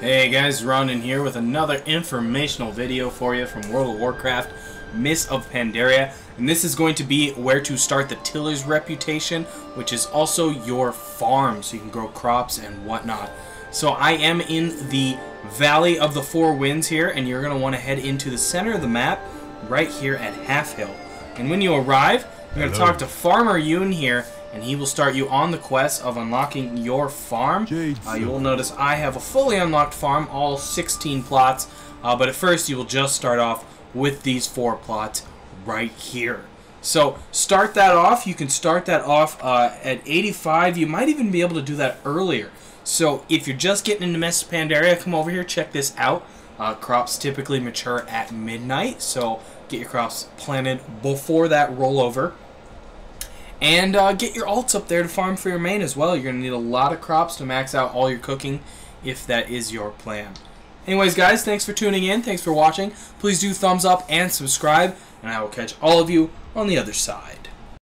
Hey guys, Ronan here with another informational video for you from World of Warcraft, Mists of Pandaria, and this is going to be where to start the Tillers reputation, which is also your farm, so you can grow crops and whatnot. So I am in the Valley of the Four Winds here, and you're going to want to head into the center of the map, right here at Half Hill. And when you arrive, you're going to talk to Farmer Yoon here, and he will start you on the quest of unlocking your farm. You will notice I have a fully unlocked farm, all 16 plots, but at first you will just start off with these 4 plots right here. So start that off. You can start that off at 85. You might even be able to do that earlier. So if you're just getting into Mists of Pandaria, come over here, check this out. Crops typically mature at midnight, so get your crops planted before that rollover. And get your alts up there to farm for your main as well. You're going to need a lot of crops to max out all your cooking if that is your plan. Anyways, guys, thanks for tuning in. Thanks for watching. Please do thumbs up and subscribe. And I will catch all of you on the other side.